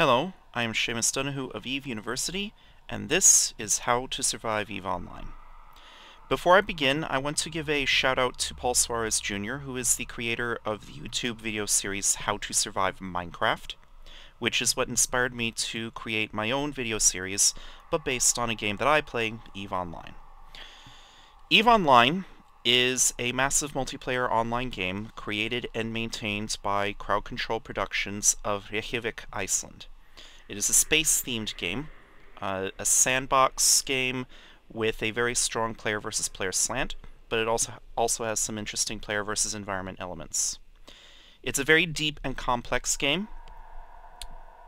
Hello, I am Seamus Donohue of Eve University, and this is How to Survive Eve Online. Before I begin, I want to give a shout out to Paul Suarez Jr., who is the creator of the YouTube video series How to Survive Minecraft, which is what inspired me to create my own video series, but based on a game that I play, Eve Online. Eve Online is a massive multiplayer online game created and maintained by Crowd Control Productions of Reykjavik, Iceland. It is a space-themed game, a sandbox game with a very strong player versus player slant, but it also has some interesting player versus environment elements. It's a very deep and complex game,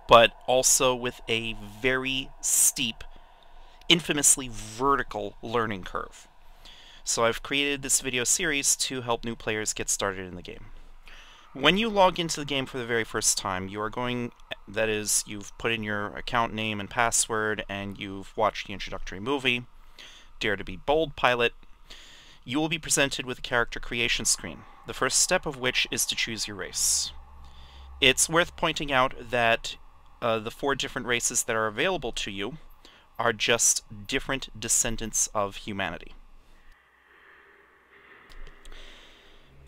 but also with a very steep, infamously vertical learning curve. So I've created this video series to help new players get started in the game. When you log into the game for the very first time, you are going, that is, you've put in your account name and password, and you've watched the introductory movie, Dare to Be Bold Pilot, you will be presented with a character creation screen, the first step of which is to choose your race. It's worth pointing out that the four different races that are available to you are just different descendants of humanity.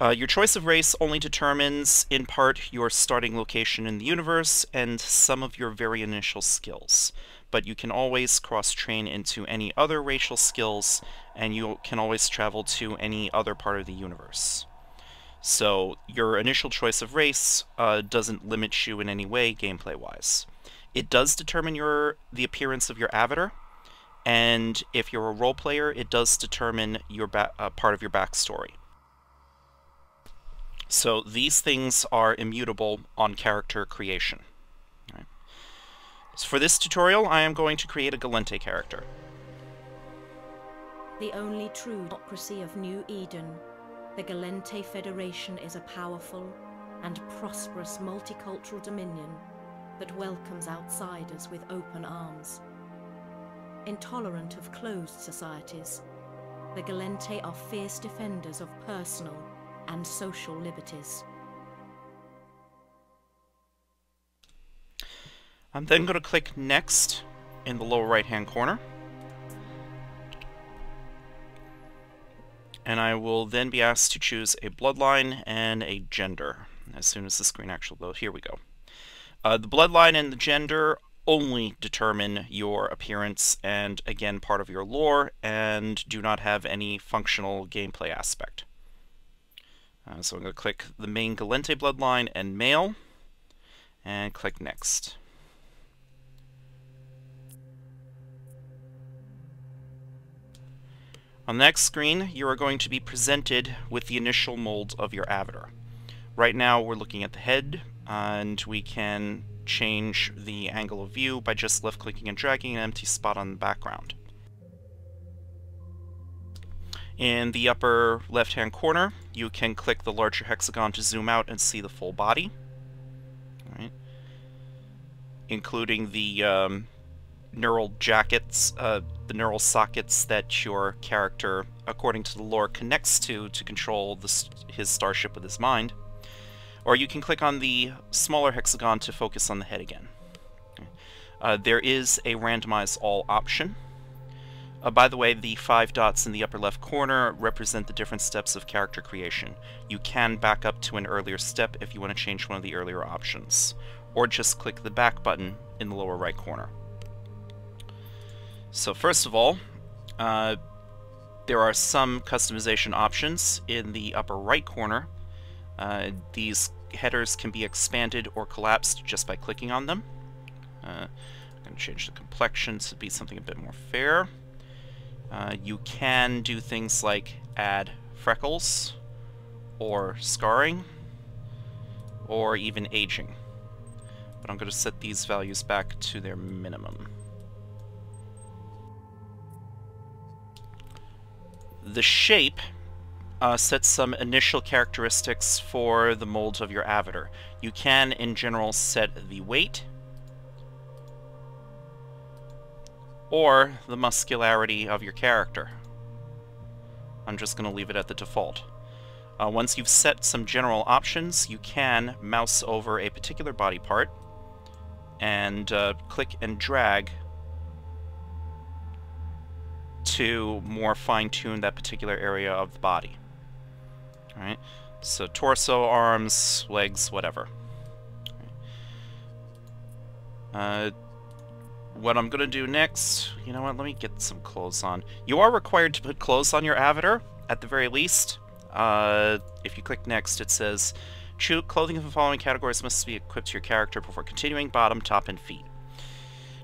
Your choice of race only determines, in part, your starting location in the universe and some of your very initial skills, but you can always cross-train into any other racial skills, and you can always travel to any other part of the universe. So your initial choice of race doesn't limit you in any way gameplay-wise. It does determine the appearance of your avatar, and if you're a role player, it does determine your part of your backstory. So these things are immutable on character creation. Right. So for this tutorial, I am going to create a Gallente character. The only true democracy of New Eden, the Gallente Federation is a powerful and prosperous multicultural dominion that welcomes outsiders with open arms. Intolerant of closed societies, the Gallente are fierce defenders of personal and social liberties. I'm then going to click Next in the lower right-hand corner, and I will then be asked to choose a bloodline and a gender as soon as the screen actually loads. Here we go. The bloodline and the gender only determine your appearance and, again, part of your lore, and do not have any functional gameplay aspect. So I'm going to click the main Gallente bloodline and male, and click Next. On the next screen, you are going to be presented with the initial mold of your avatar. Right now, we're looking at the head, and we can change the angle of view by just left-clicking and dragging an empty spot on the background. In the upper left-hand corner, you can click the larger hexagon to zoom out and see the full body, right, including the neural sockets that your character, according to the lore, connects to control his starship with his mind. Or you can click on the smaller hexagon to focus on the head again. Okay. There is a randomize all option. By the way, the 5 dots in the upper left corner represent the different steps of character creation. You can back up to an earlier step if you want to change one of the earlier options, or just click the back button in the lower right corner. So first of all, there are some customization options in the upper right corner. These headers can be expanded or collapsed just by clicking on them. I'm going to change the complexion to be something a bit more fair. You can do things like add freckles, or scarring, or even aging. But I'm going to set these values back to their minimum. The shape sets some initial characteristics for the mold of your avatar. You can, in general, set the weight, or the muscularity of your character. I'm just going to leave it at the default. Once you've set some general options, you can mouse over a particular body part and click and drag to more fine-tune that particular area of the body. All right, so torso, arms, legs, whatever. What I'm gonna do next, you know what, let me get some clothes on. You are required to put clothes on your avatar, at the very least. If you click next, it says, true clothing of the following categories must be equipped to your character before continuing: bottom, top, and feet.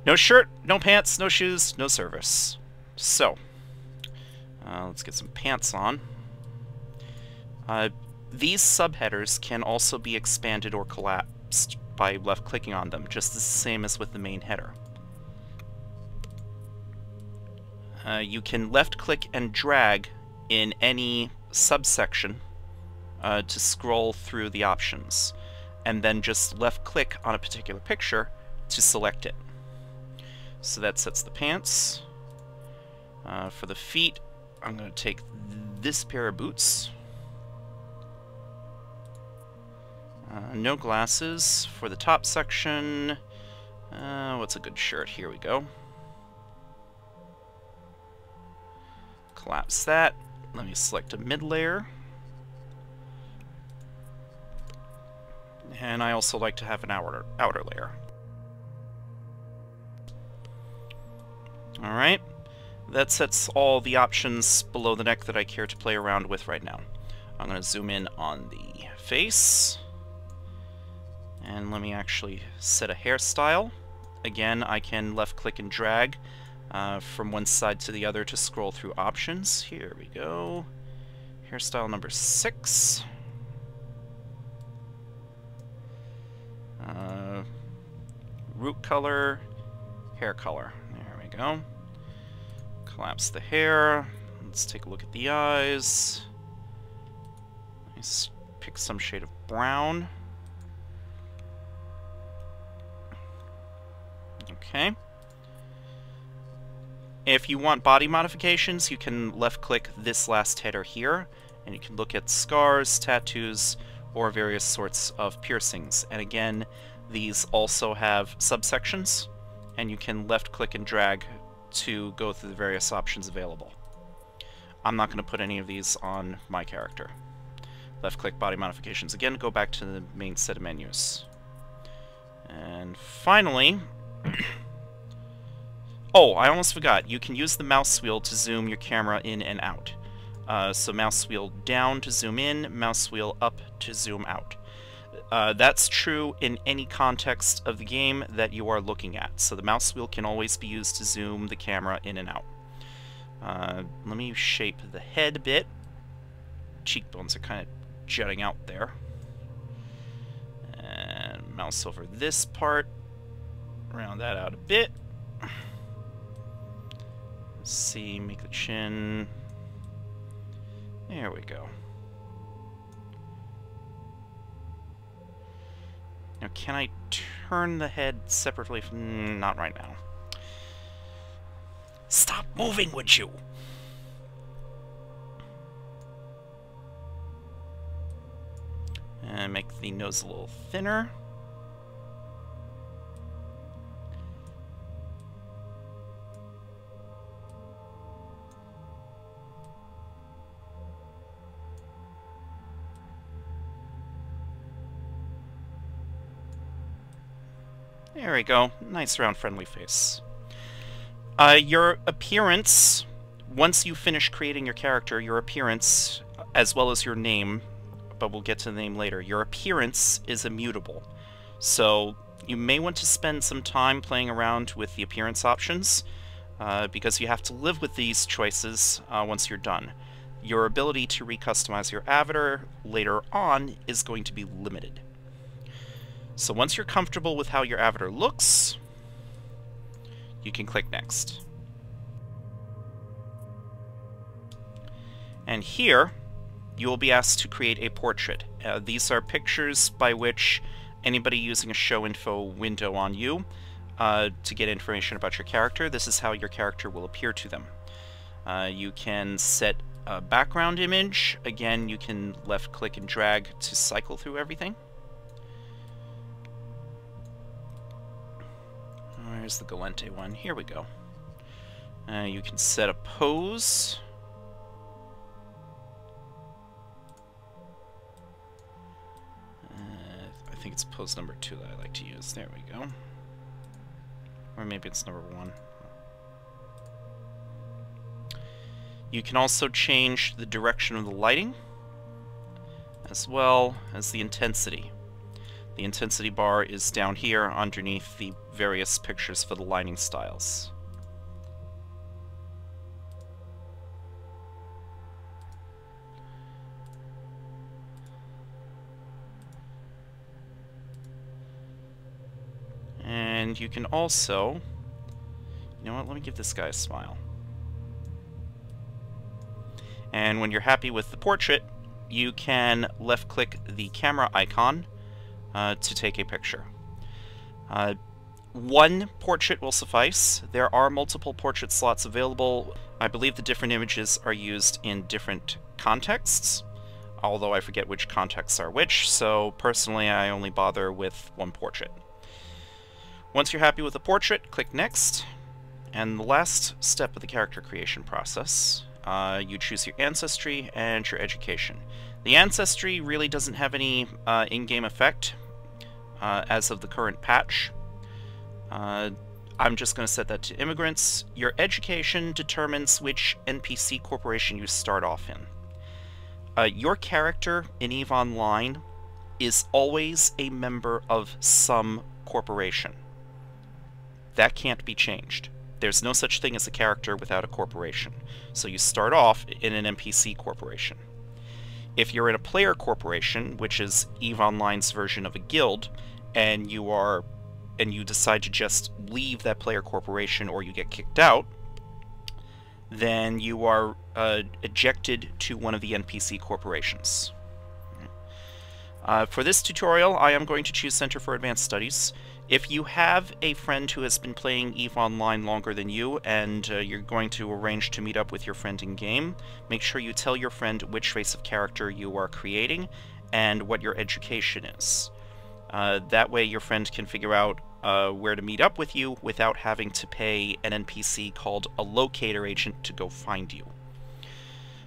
No shirt, no pants, no shoes, no service. So, let's get some pants on. These subheaders can also be expanded or collapsed by left-clicking on them, just the same as with the main header. You can left-click and drag in any subsection to scroll through the options, and then just left-click on a particular picture to select it. So that sets the pants. For the feet, I'm going to take this pair of boots. No glasses. For the top section, what's a good shirt? Here we go. Collapse that. Let me select a mid layer. And I also like to have an outer layer. Alright. That sets all the options below the neck that I care to play around with right now. I'm going to zoom in on the face. And let me actually set a hairstyle. Again, I can left click and drag from one side to the other to scroll through options. Here we go. Hairstyle number 6. Root color, hair color. There we go. Collapse the hair. Let's take a look at the eyes. Let's pick some shade of brown. Okay. If you want body modifications, you can left-click this last header here, and you can look at scars, tattoos, or various sorts of piercings. And again, these also have subsections, and you can left-click and drag to go through the various options available. I'm not going to put any of these on my character. Left-click body modifications again, go back to the main set of menus. And finally... oh, I almost forgot. You can use the mouse wheel to zoom your camera in and out. So mouse wheel down to zoom in, mouse wheel up to zoom out. That's true in any context of the game that you are looking at. So the mouse wheel can always be used to zoom the camera in and out. Let me shape the head a bit. Cheekbones are kind of jutting out there. And mouse over this part. Round that out a bit. Let's see, make the chin. There we go. Now, can I turn the head separately from... not right now. Stop moving, would you? And make the nose a little thinner. There we go. Nice round friendly face. Your appearance, once you finish creating your character, your appearance, as well as your name, but we'll get to the name later, your appearance is immutable. So you may want to spend some time playing around with the appearance options, because you have to live with these choices once you're done. Your ability to recustomize your avatar later on is going to be limited. So once you're comfortable with how your avatar looks, you can click next. And here, you will be asked to create a portrait. These are pictures by which anybody using a show info window on you to get information about your character, this is how your character will appear to them. You can set a background image. Again, you can left click and drag to cycle through everything. Where's the Gallente one? Here we go. You can set a pose. I think it's pose number 2 that I like to use. There we go. Or maybe it's number 1. You can also change the direction of the lighting, as well as the intensity. The intensity bar is down here underneath the various pictures for the lighting styles. And you can also, you know what, let me give this guy a smile. And when you're happy with the portrait, you can left-click the camera icon to take a picture. One portrait will suffice. There are multiple portrait slots available. I believe the different images are used in different contexts, although I forget which contexts are which, so personally I only bother with one portrait. Once you're happy with the portrait, click Next, and the last step of the character creation process. You choose your ancestry and your education. The ancestry really doesn't have any in-game effect as of the current patch. I'm just going to set that to immigrants. Your education determines which NPC corporation you start off in. Your character in EVE Online is always a member of some corporation. That can't be changed. There's no such thing as a character without a corporation. So you start off in an NPC corporation. If you're in a player corporation, which is EVE Online's version of a guild, and you decide to just leave that player corporation or you get kicked out, then you are ejected to one of the NPC corporations. For this tutorial, I am going to choose Center for Advanced Studies. If you have a friend who has been playing EVE Online longer than you, and you're going to arrange to meet up with your friend in-game, make sure you tell your friend which race of character you are creating and what your education is. That way your friend can figure out where to meet up with you without having to pay an NPC called a locator agent to go find you.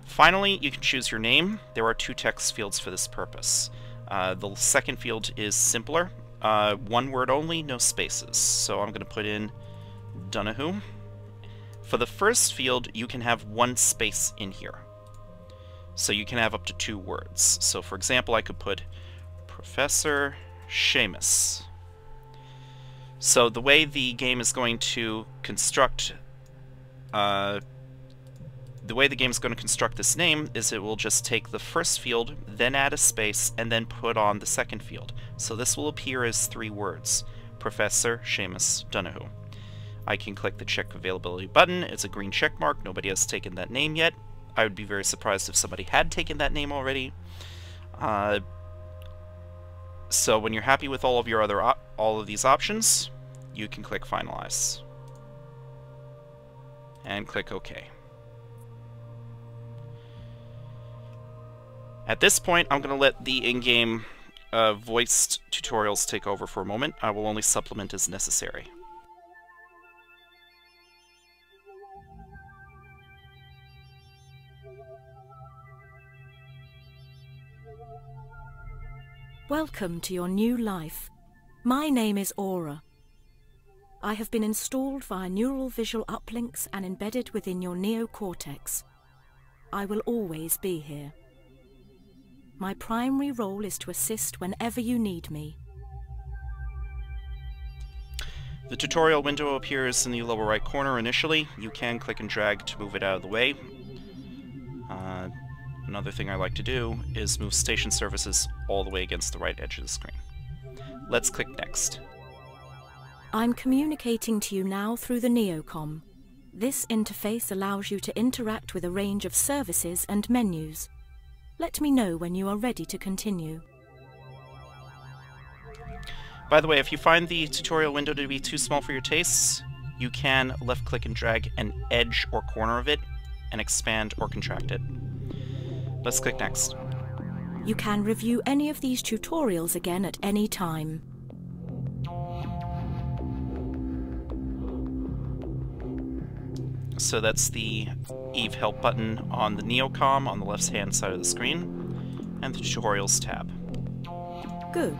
Finally, you can choose your name. There are 2 text fields for this purpose. The second field is simpler. One word only, no spaces. So I'm going to put in Donohue. For the first field, you can have 1 space in here. So you can have up to 2 words. So for example, I could put Professor Seamus. So the way the game is going to construct this name is it will just take the first field, then add a space, and then put on the second field. So this will appear as 3 words, Professor Seamus Donohue. I can click the check availability button. It's a green check mark. Nobody has taken that name yet. I would be very surprised if somebody had taken that name already. So when you're happy with all of your other all of these options, you can click Finalize and click OK. At this point, I'm going to let the in-game voiced tutorials take over for a moment. I will only supplement as necessary. Welcome to your new life. My name is Aura. I have been installed via neural visual uplinks and embedded within your neocortex. I will always be here. My primary role is to assist whenever you need me. The tutorial window appears in the lower right corner initially. You can click and drag to move it out of the way. Another thing I like to do is move station services all the way against the right edge of the screen. Let's click Next. I'm communicating to you now through the Neocom. This interface allows you to interact with a range of services and menus. Let me know when you are ready to continue. By the way, if you find the tutorial window to be too small for your tastes, you can left-click and drag an edge or corner of it and expand or contract it. Let's click Next. You can review any of these tutorials again at any time. So that's the Eve Help button on the Neocom on the left-hand side of the screen, and the Tutorials tab. Good.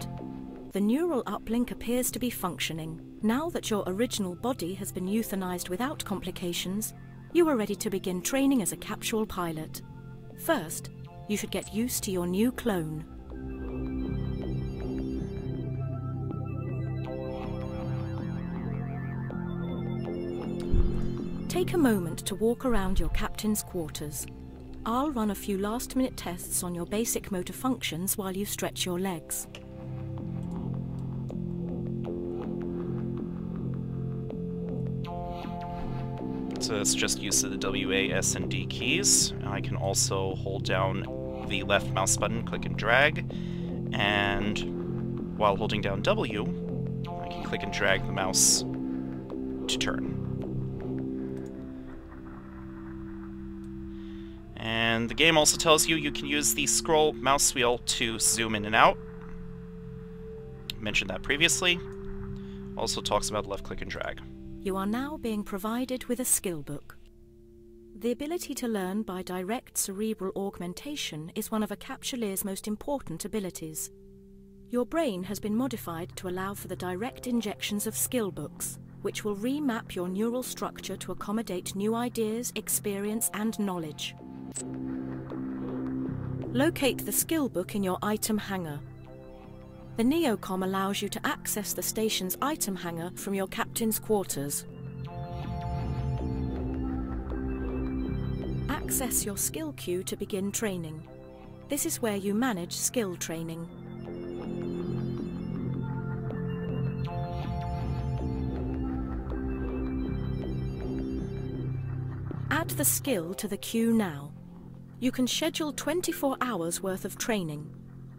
The neural uplink appears to be functioning. Now that your original body has been euthanized without complications, you are ready to begin training as a capsule pilot. First, you should get used to your new clone. Take a moment to walk around your captain's quarters. I'll run a few last-minute tests on your basic motor functions while you stretch your legs. So that's just use of the W, A, S, and D keys. I can also hold down the left mouse button, click and drag, and while holding down W, I can click and drag the mouse to turn. And the game also tells you you can use the scroll mouse wheel to zoom in and out. I mentioned that previously. Also talks about left click and drag. You are now being provided with a skill book. The ability to learn by direct cerebral augmentation is one of a capsuleer's most important abilities. Your brain has been modified to allow for the direct injections of skill books, which will remap your neural structure to accommodate new ideas, experience, and knowledge. Locate the skill book in your item hanger. The Neocom allows you to access the station's item hanger from your captain's quarters. Access your skill queue to begin training. This is where you manage skill training. Add the skill to the queue now. You can schedule 24 hours worth of training.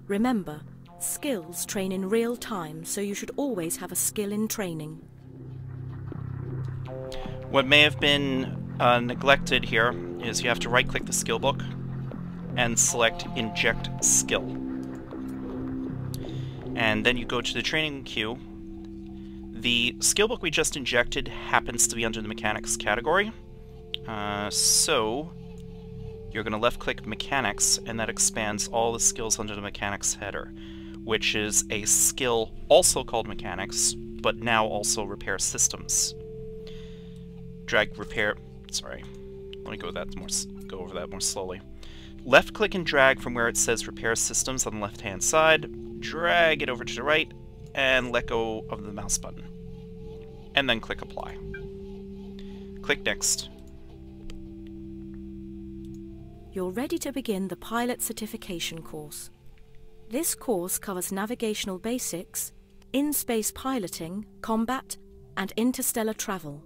Remember, skills train in real time, so you should always have a skill in training. What may have been neglected here is you have to right-click the skill book and select Inject Skill. And then you go to the training queue. The skill book we just injected happens to be under the Mechanics category, so you're going to left-click Mechanics, and that expands all the skills under the Mechanics header, which is a skill also called Mechanics, but now also Repair Systems. Drag Repair... sorry. Let me go over that more slowly. Left-click and drag from where it says Repair Systems on the left-hand side, drag it over to the right, and let go of the mouse button. And then click Apply. Click Next. You're ready to begin the Pilot Certification course. This course covers navigational basics, in-space piloting, combat, and interstellar travel.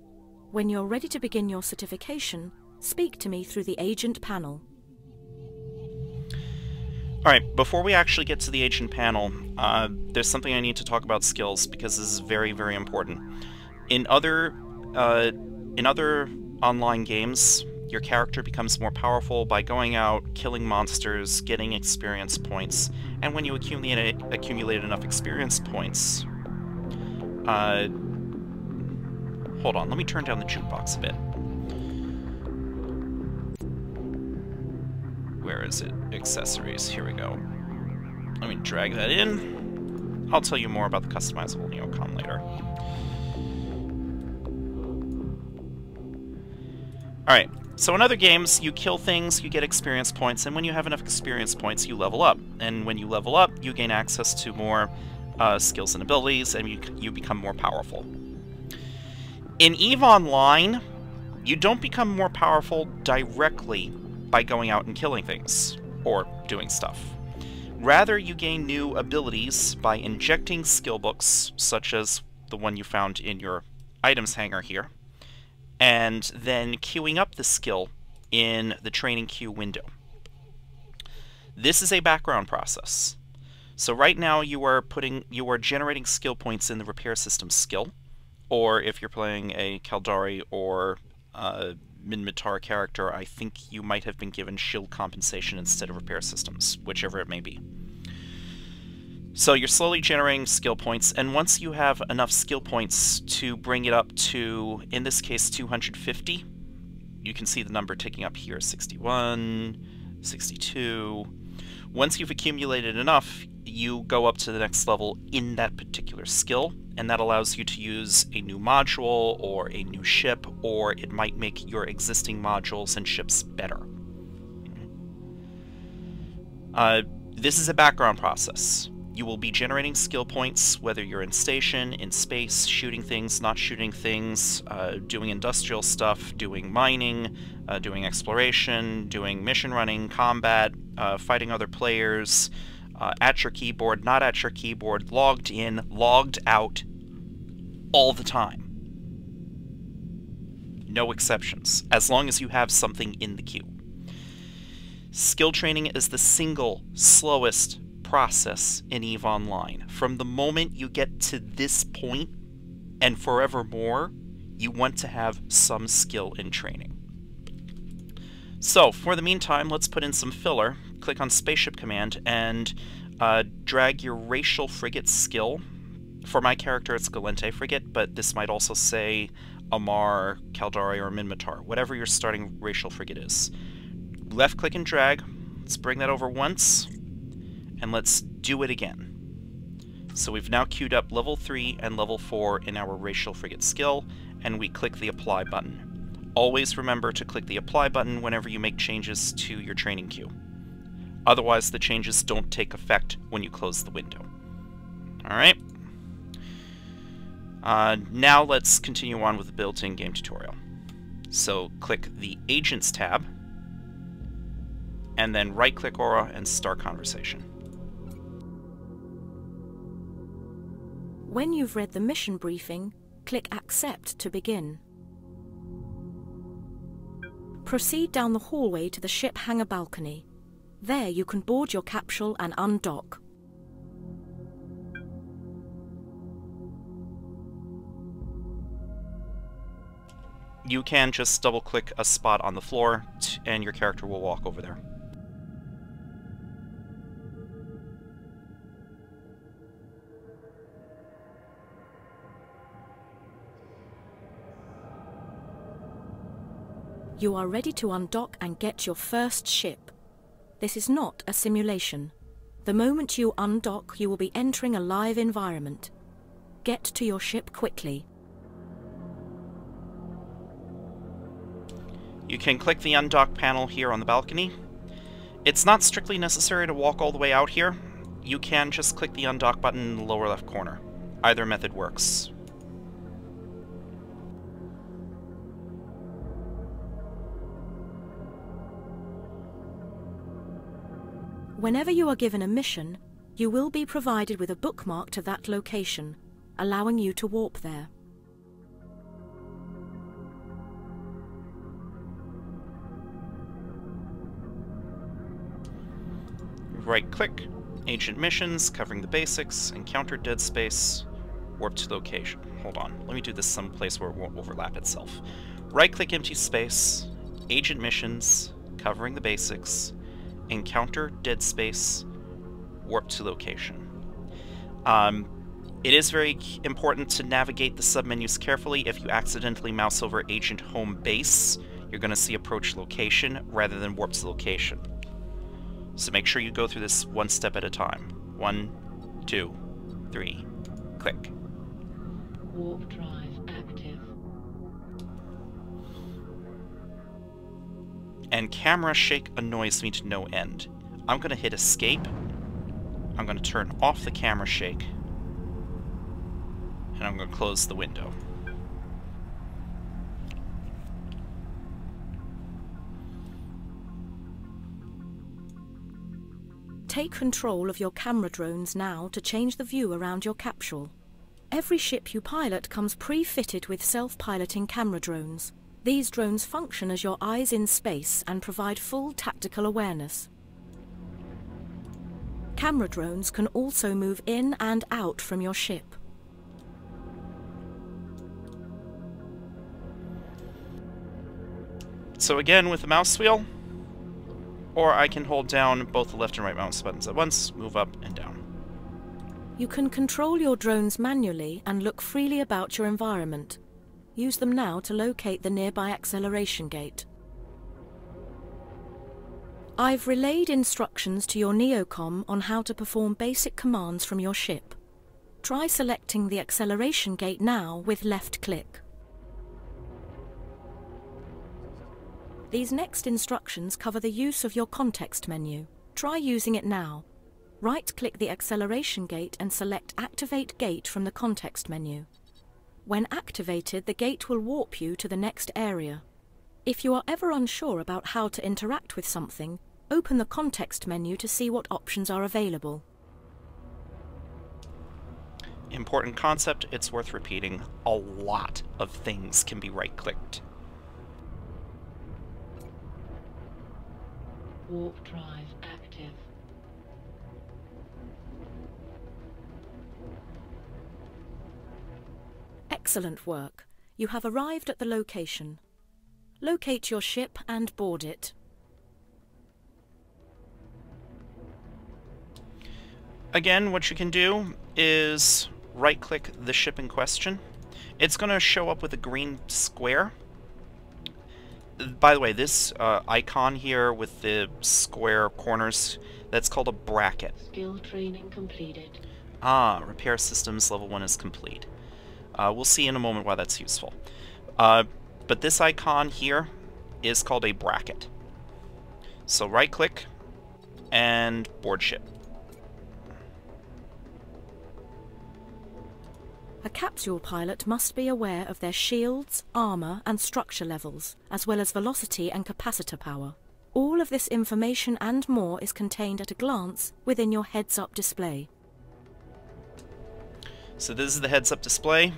When you're ready to begin your certification, speak to me through the Agent panel. Alright, before we actually get to the Agent panel, there's something I need to talk about skills, because this is very, very important. In other online games, your character becomes more powerful by going out, killing monsters, getting experience points, and when you accumulate enough experience points... hold on, let me turn down the jukebox a bit. Where is it? Accessories, here we go. Let me drag that in. I'll tell you more about the customizable Neocom later. Alright. So in other games, you kill things, you get experience points, and when you have enough experience points, you level up. And when you level up, you gain access to more skills and abilities, and you become more powerful. In EVE Online, you don't become more powerful directly by going out and killing things, or doing stuff. Rather, you gain new abilities by injecting skill books, such as the one you found in your items hanger here, and then queuing up the skill in the training queue window. This is a background process. So right now you are generating skill points in the repair system skill, or if you're playing a Kaldari or Minmatar character, I think you might have been given shield compensation instead of repair systems, whichever it may be. So you're slowly generating skill points, and once you have enough skill points to bring it up to, in this case, 250, you can see the number ticking up here, 61, 62. Once you've accumulated enough, you go up to the next level in that particular skill, and that allows you to use a new module or a new ship, or it might make your existing modules and ships better. This is a background process. You will be generating skill points, whether you're in station, in space, shooting things, not shooting things, doing industrial stuff, doing mining, doing exploration, doing mission running, combat, fighting other players, at your keyboard, not at your keyboard, logged in, logged out, all the time. No exceptions, as long as you have something in the queue. Skill training is the single slowest process in EVE Online. From the moment you get to this point and forevermore, you want to have some skill in training. So for the meantime, let's put in some filler. Click on Spaceship Command and drag your Racial Frigate skill. For my character, it's Gallente Frigate, but this might also say Amar, Kaldari, or Minmatar, whatever your starting Racial Frigate is. Left click and drag. Let's bring that over once. And let's do it again. So we've now queued up level 3 and level 4 in our Racial Frigate skill, and we click the Apply button. Always remember to click the Apply button whenever you make changes to your training queue. Otherwise, the changes don't take effect when you close the window. Alright. Now let's continue on with the built-in game tutorial. So click the Agents tab, and then right-click Aura and start conversation. When you've read the mission briefing, click Accept to begin. Proceed down the hallway to the ship hangar balcony. There you can board your capsule and undock. You can just double-click a spot on the floor and your character will walk over there. You are ready to undock and get your first ship. This is not a simulation. The moment you undock, you will be entering a live environment. Get to your ship quickly. You can click the undock panel here on the balcony. It's not strictly necessary to walk all the way out here. You can just click the undock button in the lower left corner. Either method works. Whenever you are given a mission, you will be provided with a bookmark to that location, allowing you to warp there. Right-click, Agent Missions, covering the basics, encounter dead space, warp to location. Hold on, let me do this someplace where it won't overlap itself. Right-click empty space, Agent Missions, covering the basics, encounter dead space, warp to location. It is very important to navigate the submenus carefully. If you accidentally mouse over Agent Home Base, you're going to see Approach Location rather than Warp to Location. So make sure you go through this one step at a time. 1, 2, 3, click. Warp drive active. And camera shake annoys me to no end. I'm going to hit escape. I'm going to turn off the camera shake. And I'm going to close the window. Take control of your camera drones now to change the view around your capsule. Every ship you pilot comes pre-fitted with self-piloting camera drones. These drones function as your eyes in space and provide full tactical awareness. Camera drones can also move in and out from your ship. So again, with the mouse wheel, or I can hold down both the left and right mouse buttons at once, move up and down. You can control your drones manually and look freely about your environment. Use them now to locate the nearby acceleration gate. I've relayed instructions to your Neocom on how to perform basic commands from your ship. Try selecting the acceleration gate now with left click. These next instructions cover the use of your context menu. Try using it now. Right-click the acceleration gate and select Activate Gate from the context menu. When activated, the gate will warp you to the next area. If you are ever unsure about how to interact with something, open the context menu to see what options are available. Important concept, it's worth repeating. A lot of things can be right-clicked. Warp drive active. Excellent work. You have arrived at the location. Locate your ship and board it. Again, what you can do is right-click the ship in question. It's going to show up with a green square. By the way, this icon here with the square corners, that's called a bracket. Skill training completed. Ah, repair systems level 1 is complete. We'll see in a moment why that's useful. But this icon here is called a bracket. So right-click and board ship. A capsule pilot must be aware of their shields, armor, and structure levels, as well as velocity and capacitor power. All of this information and more is contained at a glance within your heads-up display. So this is the heads-up display,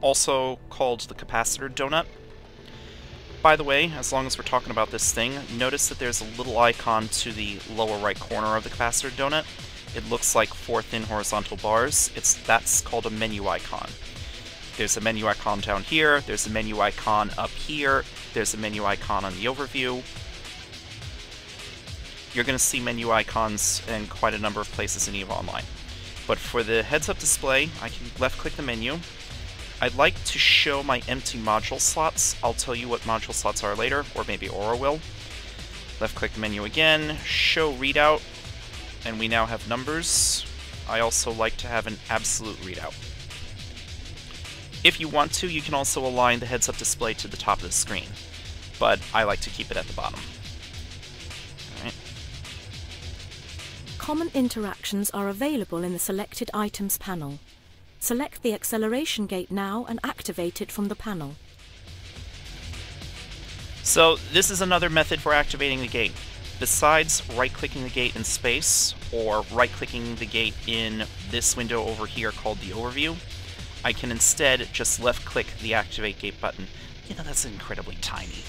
also called the capacitor donut. By the way, as long as we're talking about this thing, notice that there's a little icon to the lower right corner of the capacitor donut. It looks like 4 thin horizontal bars. That's called a menu icon. There's a menu icon down here, there's a menu icon up here, there's a menu icon on the overview. You're going to see menu icons in quite a number of places in Eve Online. But for the heads-up display, I can left-click the menu. I'd like to show my empty module slots. I'll tell you what module slots are later, or maybe Aura will. Left-click the menu again, show readout. And we now have numbers. I also like to have an absolute readout. If you want to, you can also align the heads-up display to the top of the screen, but I like to keep it at the bottom. All right. Common interactions are available in the selected items panel. Select the acceleration gate now and activate it from the panel. So this is another method for activating the gate. Besides right-clicking the gate in space, or right-clicking the gate in this window over here called the overview, I can instead just left-click the activate gate button. You know, that's incredibly tiny.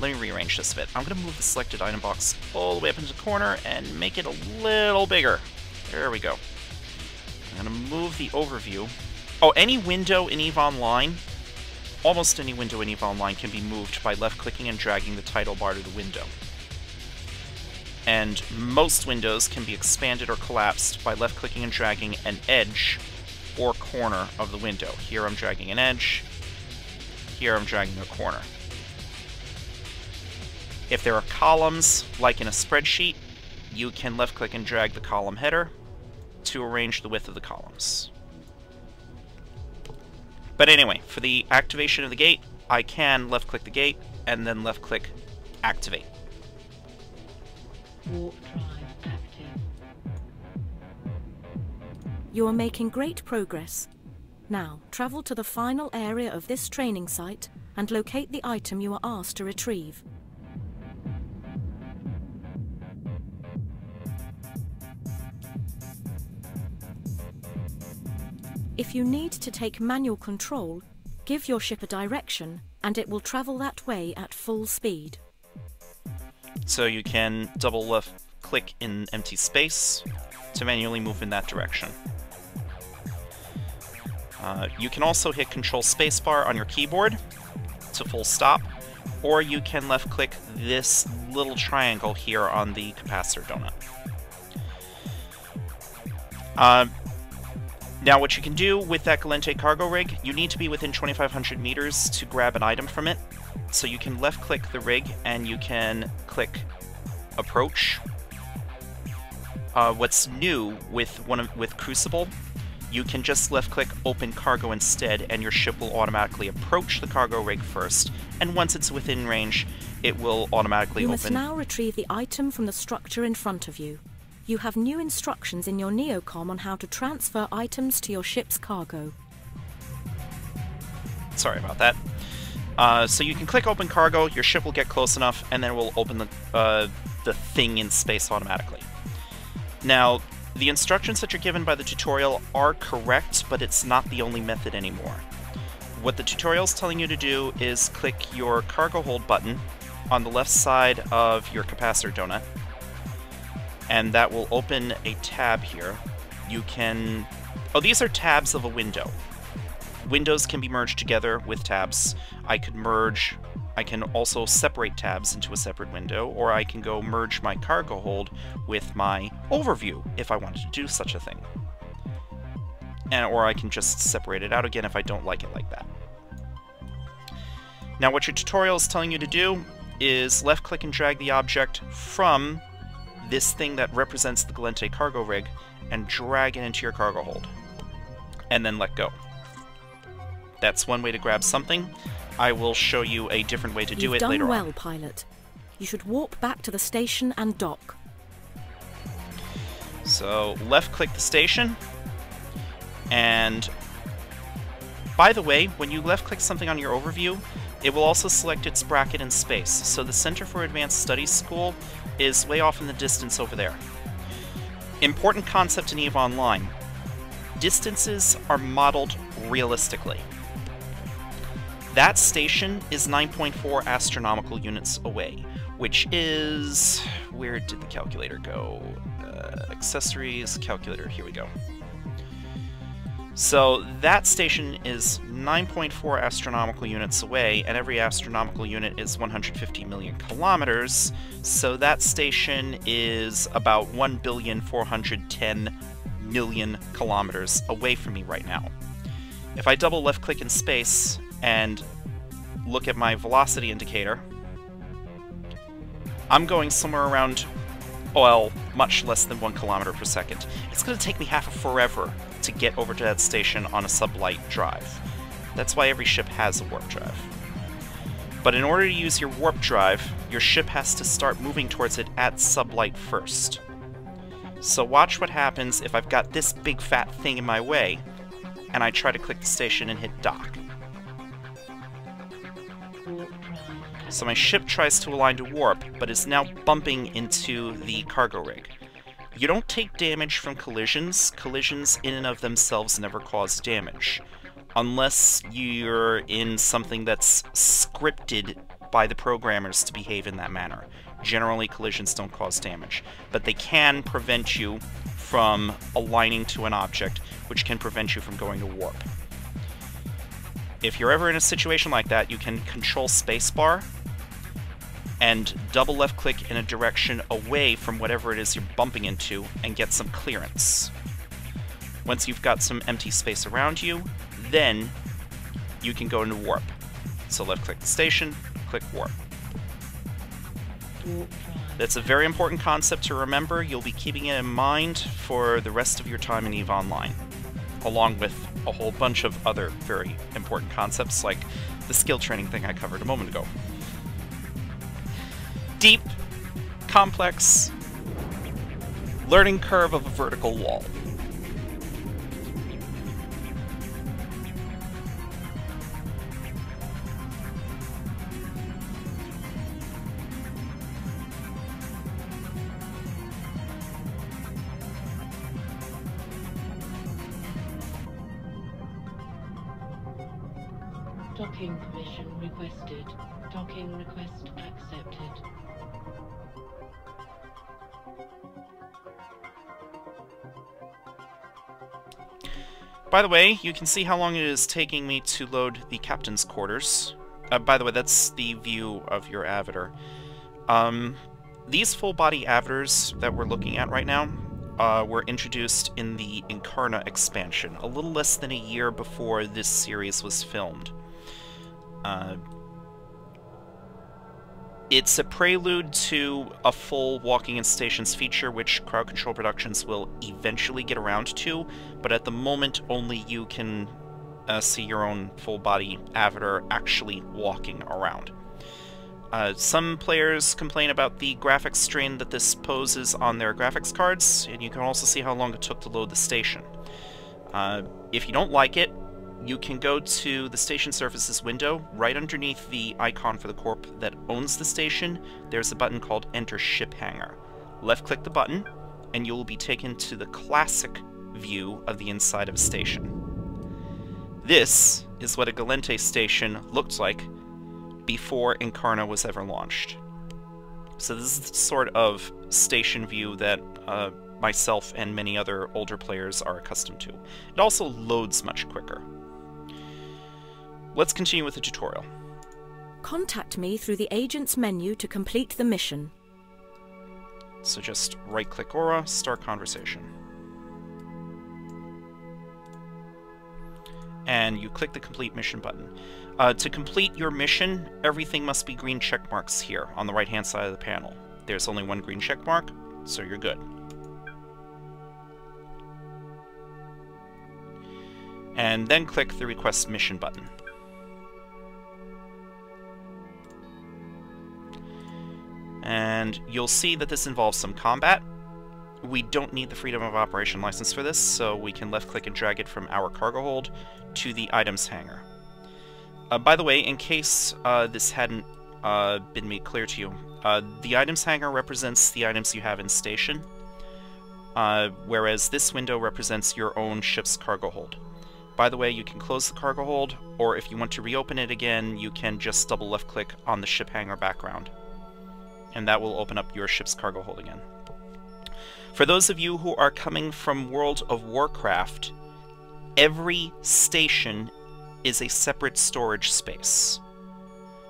Let me rearrange this a bit. I'm going to move the selected item box all the way up into the corner and make it a little bigger. There we go. I'm going to move the overview. Oh, any window in Eve Online, almost any window in Eve Online can be moved by left-clicking and dragging the title bar to the window. And most windows can be expanded or collapsed by left-clicking and dragging an edge or corner of the window. Here I'm dragging an edge, here I'm dragging a corner. If there are columns, like in a spreadsheet, you can left-click and drag the column header to arrange the width of the columns. But anyway, for the activation of the gate, I can left-click the gate and then left-click activate. Warp drive active. You are making great progress. Now, travel to the final area of this training site and locate the item you are asked to retrieve. If you need to take manual control, give your ship a direction and it will travel that way at full speed. So you can double left click in empty space to manually move in that direction. You can also hit Control Spacebar on your keyboard to full stop, or you can left click this little triangle here on the capacitor donut. Now what you can do with that Gallente cargo rig, you need to be within 2,500 meters to grab an item from it. So you can left-click the rig, and you can click approach. What's new with Crucible, you can just left-click Open Cargo instead, and your ship will automatically approach the cargo rig first, and once it's within range, it will automatically open. You must now retrieve the item from the structure in front of you. You have new instructions in your Neocom on how to transfer items to your ship's cargo. Sorry about that. So you can click Open Cargo, your ship will get close enough, and then it will open the thing in space automatically. Now, the instructions that you're given by the tutorial are correct, but it's not the only method anymore. What the tutorial is telling you to do is click your cargo hold button on the left side of your capacitor donut, and that will open a tab here. You can... oh, these are tabs of a window. Windows can be merged together with tabs. I could merge... I can also separate tabs into a separate window, or I can go merge my cargo hold with my overview if I wanted to do such a thing. And, or I can just separate it out again if I don't like it like that. Now what your tutorial is telling you to do is left click and drag the object from this thing that represents the Gallente cargo rig and drag it into your cargo hold. And then let go. That's one way to grab something. I will show you a different way to do it later on. You've done well, pilot. You should warp back to the station and dock. So, left-click the station, and by the way, when you left-click something on your overview, it will also select its bracket in space. So the Center for Advanced Studies School is way off in the distance over there. Important concept in EVE Online. Distances are modeled realistically. That station is 9.4 astronomical units away, which is... where did the calculator go? Accessories, calculator, here we go. So that station is 9.4 astronomical units away, and every astronomical unit is 150 million kilometers, so that station is about 1,410,000,000 kilometers away from me right now. If I double left-click in space, and look at my velocity indicator, I'm going somewhere around, well, much less than 1 kilometer per second. It's going to take me half a forever to get over to that station on a sublight drive. That's why every ship has a warp drive. But in order to use your warp drive, your ship has to start moving towards it at sublight first. So watch what happens if I've got this big fat thing in my way, and I try to click the station and hit dock. So my ship tries to align to warp, but is now bumping into the cargo rig. You don't take damage from collisions. Collisions in and of themselves never cause damage. Unless you're in something that's scripted by the programmers to behave in that manner. Generally, collisions don't cause damage. But they can prevent you from aligning to an object, which can prevent you from going to warp. If you're ever in a situation like that, you can control spacebar and double left click in a direction away from whatever it is you're bumping into and get some clearance. Once you've got some empty space around you, then you can go into warp. So left click the station, click warp. That's a very important concept to remember. You'll be keeping it in mind for the rest of your time in EVE Online, along with a whole bunch of other very important concepts like the skill training thing I covered a moment ago. Deep, complex, learning curve of a vertical wall. Docking permission requested. Docking request accepted. By the way, you can see how long it is taking me to load the captain's quarters. By the way, that's the view of your avatar. These full-body avatars that we're looking at right now were introduced in the Incarna expansion, a little less than a year before this series was filmed. It's a prelude to a full walking in stations feature, which Crowd Control Productions will eventually get around to, but at the moment only you can see your own full-body avatar actually walking around. Some players complain about the graphics strain that this poses on their graphics cards, and you can also see how long it took to load the station. If you don't like it, you can go to the Station Services window. Right underneath the icon for the corp that owns the station, there's a button called Enter Ship Hangar. Left-click the button, and you will be taken to the classic view of the inside of a station. This is what a Gallente station looked like before Incarna was ever launched. So this is the sort of station view that myself and many other older players are accustomed to. It also loads much quicker. Let's continue with the tutorial. Contact me through the agent's menu to complete the mission. So just right-click Aura, start conversation. And you click the complete mission button. To complete your mission, everything must be green check marks here on the right-hand side of the panel. There's only one green check mark, so you're good. And then click the Request Mission button. And you'll see that this involves some combat. We don't need the Freedom of Operation license for this, so we can left-click and drag it from our cargo hold to the items hangar. By the way, in case this hadn't been made clear to you, the items hangar represents the items you have in station, whereas this window represents your own ship's cargo hold. By the way, you can close the cargo hold, or if you want to reopen it again, you can just double left-click on the ship hangar background. And that will open up your ship's cargo hold again. For those of you who are coming from World of Warcraft, every station is a separate storage space.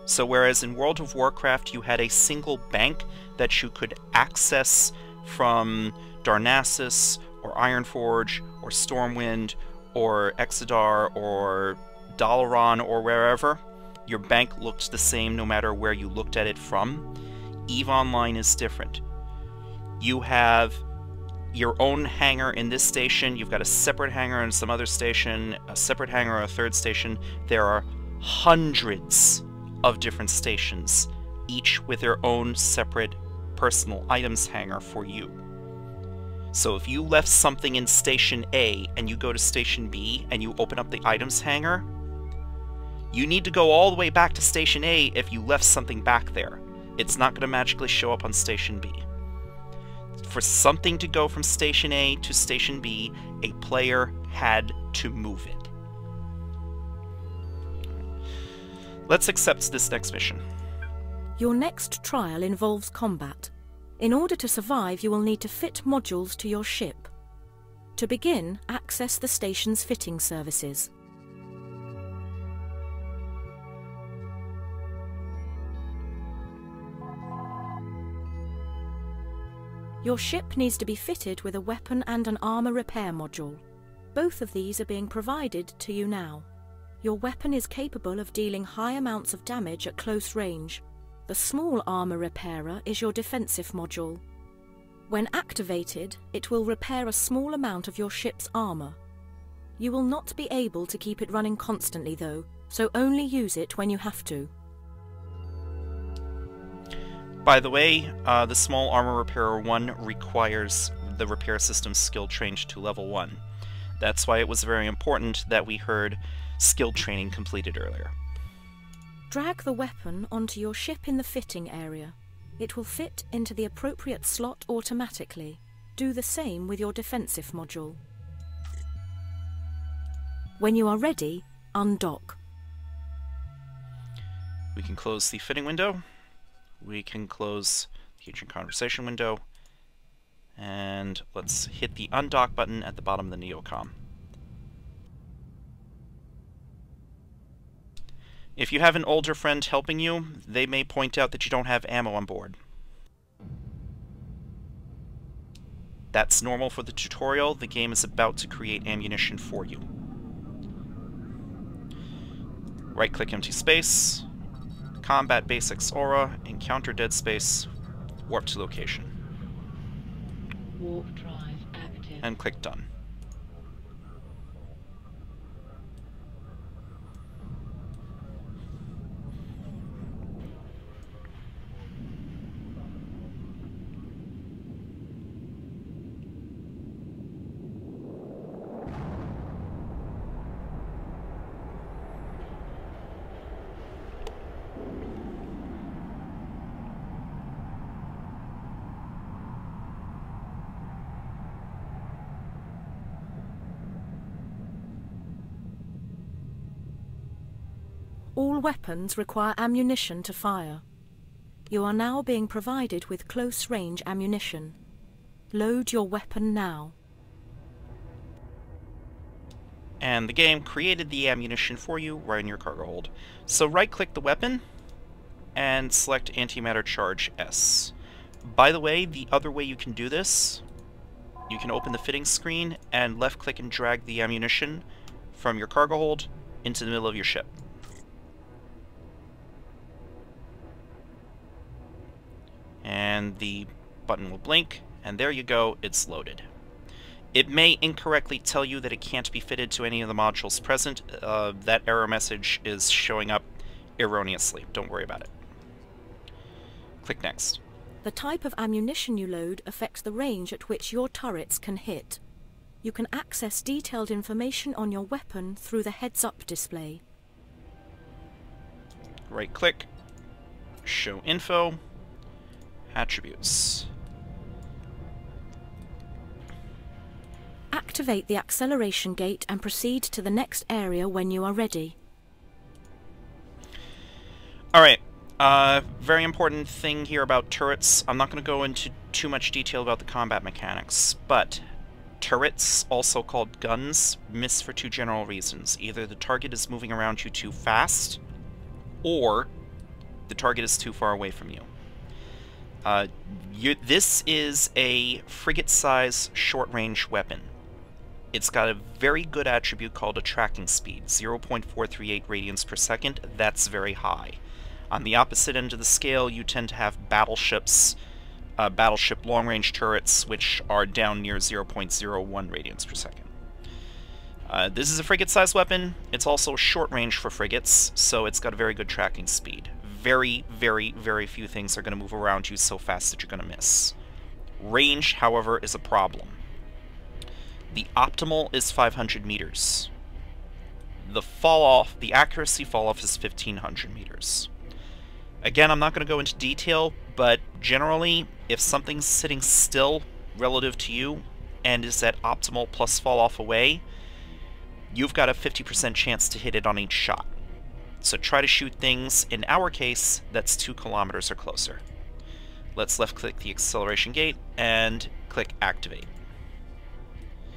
So whereas in World of Warcraft you had a single bank that you could access from Darnassus, or Ironforge, or Stormwind, or Exodar, or Dalaran, or wherever, your bank looked the same no matter where you looked at it from. Eve Online is different. You have your own hangar in this station, you've got a separate hangar in some other station, a separate hangar in a third station. There are hundreds of different stations, each with their own separate personal items hangar for you. So if you left something in Station A and you go to Station B and you open up the items hangar, you need to go all the way back to Station A if you left something back there. It's not going to magically show up on Station B. For something to go from Station A to Station B, a player had to move it. Let's accept this next mission. Your next trial involves combat. In order to survive, you will need to fit modules to your ship. To begin, access the station's fitting services. Your ship needs to be fitted with a weapon and an armor repair module. Both of these are being provided to you now. Your weapon is capable of dealing high amounts of damage at close range. The small armor repairer is your defensive module. When activated, it will repair a small amount of your ship's armor. You will not be able to keep it running constantly though, so only use it when you have to. By the way, the small armor repairer 1 requires the repair system skill trained to level 1. That's why it was very important that we heard skill training completed earlier. Drag the weapon onto your ship in the fitting area. It will fit into the appropriate slot automatically. Do the same with your defensive module. When you are ready, undock. We can close the fitting window. We can close the agent conversation window. And let's hit the undock button at the bottom of the Neocom. If you have an older friend helping you, they may point out that you don't have ammo on board. That's normal for the tutorial. The game is about to create ammunition for you. Right-click empty space, Combat Basics Aura, Encounter Dead Space, Warp to Location. Warp drive active. And click Done. All weapons require ammunition to fire. You are now being provided with close-range ammunition. Load your weapon now. And the game created the ammunition for you right in your cargo hold. So right-click the weapon and select Antimatter Charge S. By the way, the other way you can do this, you can open the fittings screen and left-click and drag the ammunition from your cargo hold into the middle of your ship. And the button will blink, and there you go, it's loaded. It may incorrectly tell you that it can't be fitted to any of the modules present. That error message is showing up erroneously. Don't worry about it. Click Next. The type of ammunition you load affects the range at which your turrets can hit. You can access detailed information on your weapon through the heads-up display. Right-click, Show Info. Attributes. Activate the acceleration gate and proceed to the next area when you are ready. Alright, very important thing here about turrets. I'm not going to go into too much detail about the combat mechanics, but turrets, also called guns, miss for two general reasons. Either the target is moving around you too fast, or the target is too far away from you. This is a frigate-size short-range weapon. It's got a very good attribute called a tracking speed, 0.438 radians per second. That's very high. On the opposite end of the scale, you tend to have battleships, battleship long-range turrets, which are down near 0.01 radians per second. This is a frigate-size weapon. It's also short-range for frigates, so it's got a very good tracking speed. Very, very, very few things are going to move around you so fast that you're going to miss. Range, however, is a problem. The optimal is 500 meters. The fall-off, the accuracy fall-off is 1500 meters. Again, I'm not going to go into detail, but generally, if something's sitting still relative to you and is at optimal plus fall-off away, you've got a 50% chance to hit it on each shot. So try to shoot things, in our case, that's 2 kilometers or closer. Let's left-click the acceleration gate and click Activate.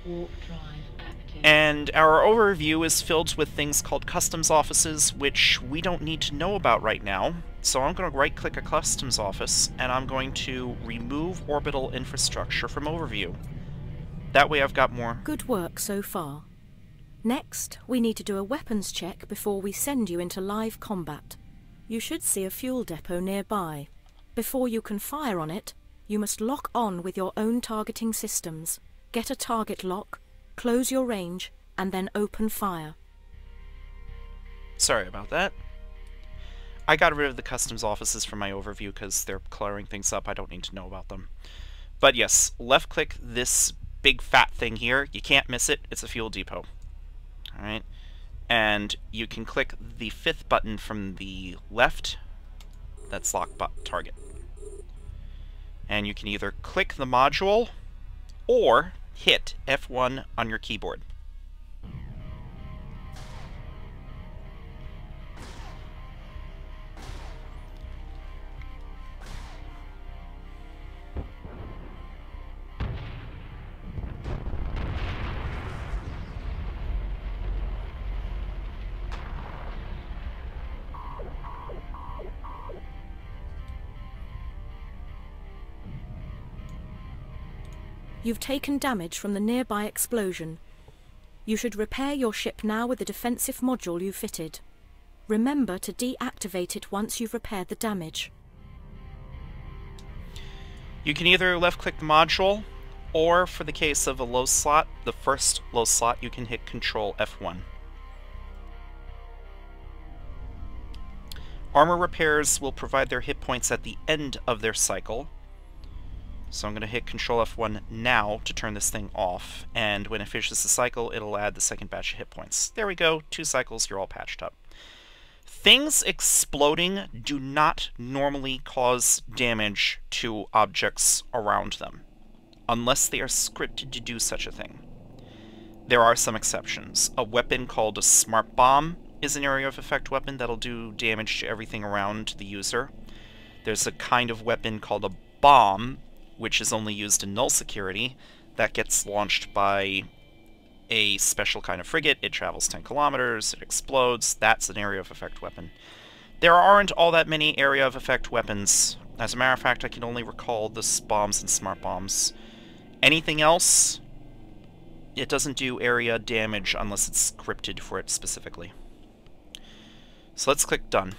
Warp drive active. And our overview is filled with things called customs offices, which we don't need to know about right now. So I'm going to right-click a customs office, and I'm going to remove orbital infrastructure from overview. That way I've got more. Good work so far. Next, we need to do a weapons check before we send you into live combat. You should see a fuel depot nearby. Before you can fire on it, you must lock on with your own targeting systems, get a target lock, close your range, and then open fire. Sorry about that. I got rid of the customs offices from my overview because they're cluttering things up. I don't need to know about them. But yes, left-click this big fat thing here. You can't miss it. It's a fuel depot. Alright, and you can click the fifth button from the left, that's lock target. And you can either click the module or hit F1 on your keyboard. You've taken damage from the nearby explosion. You should repair your ship now with the defensive module you fitted. Remember to deactivate it once you've repaired the damage. You can either left-click the module, or for the case of a low slot, the first low slot, you can hit Control F1. Armor repairs will provide their hit points at the end of their cycle. So I'm going to hit Control F1 now to turn this thing off, and when it finishes the cycle, it'll add the second batch of hit points. There we go, 2 cycles, you're all patched up. Things exploding do not normally cause damage to objects around them, unless they are scripted to do such a thing. There are some exceptions. A weapon called a smart bomb is an area of effect weapon that'll do damage to everything around the user. There's a kind of weapon called a bomb, which is only used in null security, that gets launched by a special kind of frigate. It travels 10 kilometers, it explodes. That's an area of effect weapon. There aren't all that many area of effect weapons. As a matter of fact, I can only recall the bombs and smart bombs. Anything else, it doesn't do area damage unless it's scripted for it specifically. So let's click Done.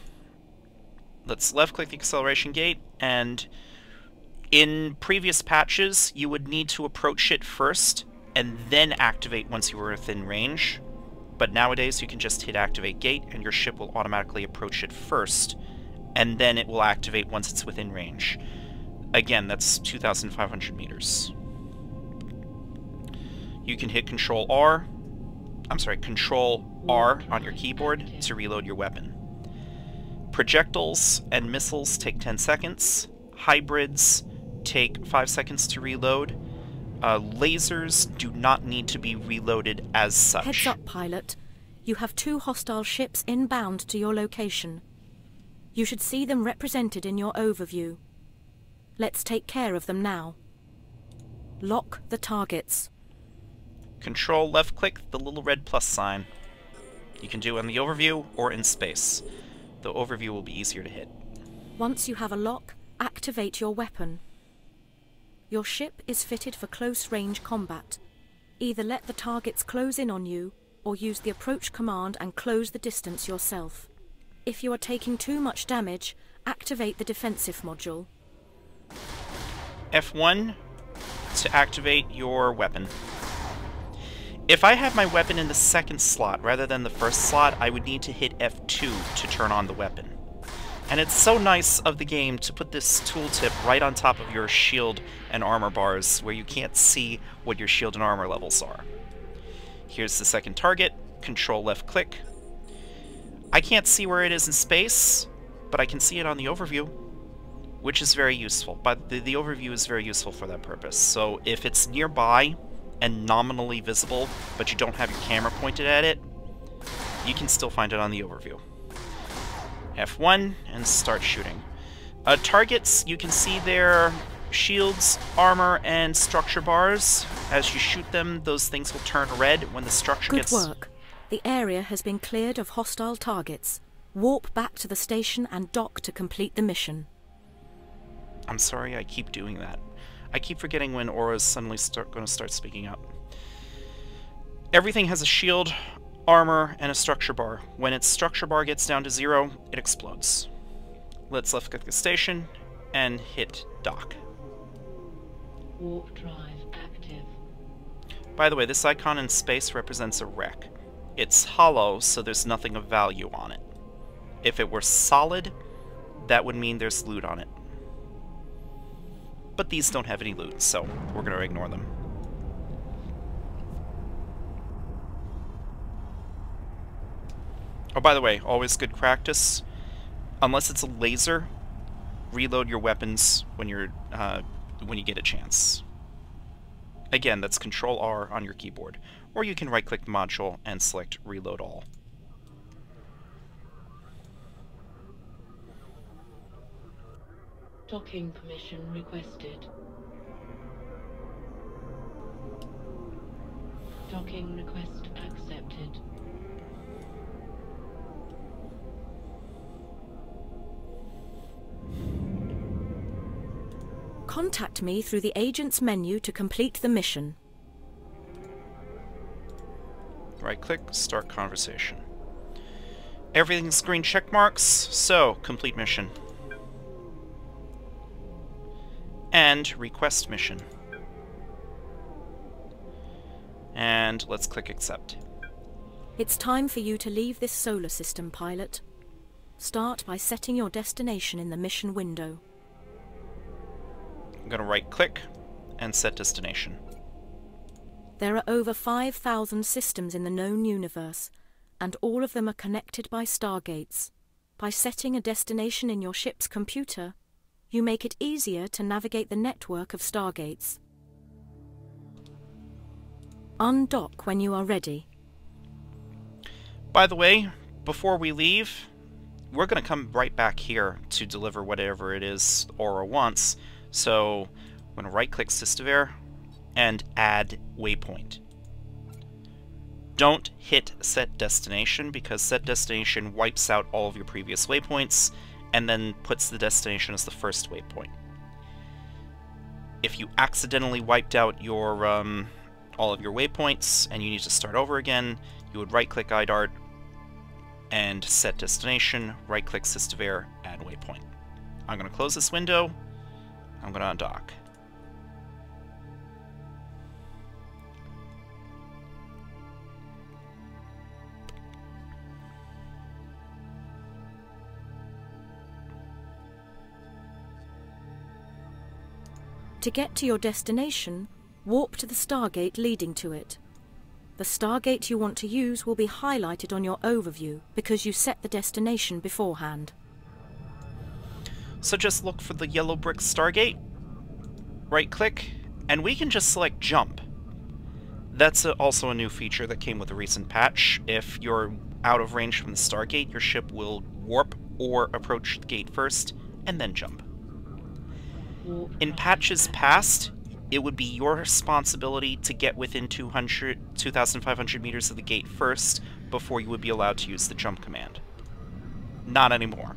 Let's left-click the acceleration gate, and in previous patches, you would need to approach it first and then activate once you were within range. But nowadays, you can just hit Activate Gate, and your ship will automatically approach it first, and then it will activate once it's within range. Again, that's 2,500 meters. You can hit Control R on your keyboard to reload your weapon. Projectiles and missiles take 10 seconds. Hybrids take 5 seconds to reload. Lasers do not need to be reloaded as such. Heads up, pilot. You have 2 hostile ships inbound to your location. You should see them represented in your overview. Let's take care of them now. Lock the targets. Control left-click the little red plus sign. You can do it in the overview or in space. The overview will be easier to hit. Once you have a lock, activate your weapon. Your ship is fitted for close-range combat. Either let the targets close in on you, or use the approach command and close the distance yourself. If you are taking too much damage, activate the defensive module. F1 to activate your weapon. If I have my weapon in the second slot rather than the first slot, I would need to hit F2 to turn on the weapon. And it's so nice of the game to put this tooltip right on top of your shield and armor bars where you can't see what your shield and armor levels are. Here's the second target. Control left click. I can't see where it is in space, but I can see it on the overview, which is very useful. But the overview is very useful for that purpose. So if it's nearby and nominally visible, but you don't have your camera pointed at it, you can still find it on the overview. F1, and start shooting. Targets, you can see their shields, armor, and structure bars. As you shoot them, those things will turn red when the structure gets... Good work. The area has been cleared of hostile targets. Warp back to the station and dock to complete the mission. I'm sorry I keep doing that. I keep forgetting when Aura's suddenly going to start speaking up. Everything has a shield, armor, and a structure bar. When its structure bar gets down to 0, it explodes. Let's left-click the station and hit dock. Warp drive active. By the way, this icon in space represents a wreck. It's hollow, so there's nothing of value on it. If it were solid, that would mean there's loot on it. But these don't have any loot, so we're going to ignore them. Oh, by the way, always good practice. Unless it's a laser, reload your weapons when you get a chance. Again, that's Control R on your keyboard, or you can right-click the module and select Reload All. Docking permission requested. Docking request accepted. Contact me through the agent's menu to complete the mission. Right-click, start conversation. Everything's green check marks, so complete mission. And request mission. And let's click accept. It's time for you to leave this solar system, pilot. Start by setting your destination in the mission window. I'm going to right-click and set destination. There are over 5,000 systems in the known universe, and all of them are connected by stargates. By setting a destination in your ship's computer, you make it easier to navigate the network of stargates. Undock when you are ready. By the way, before we leave, we're going to come right back here to deliver whatever it is Aura wants. So I'm going to right-click Sisteiver and add waypoint. Don't hit set destination, because set destination wipes out all of your previous waypoints and then puts the destination as the first waypoint. If you accidentally wiped out your all of your waypoints and you need to start over again, you would right-click Idart and set destination, right-click Sisteiver, add waypoint. I'm going to close this window. I'm going to undock. To get to your destination, warp to the stargate leading to it. The stargate you want to use will be highlighted on your overview because you set the destination beforehand. So just look for the yellow brick stargate, right-click, and we can just select jump. That's also a new feature that came with a recent patch. If you're out of range from the stargate, your ship will warp or approach the gate first, and then jump. In patches past, it would be your responsibility to get within 2,500 meters of the gate first before you would be allowed to use the jump command. Not anymore.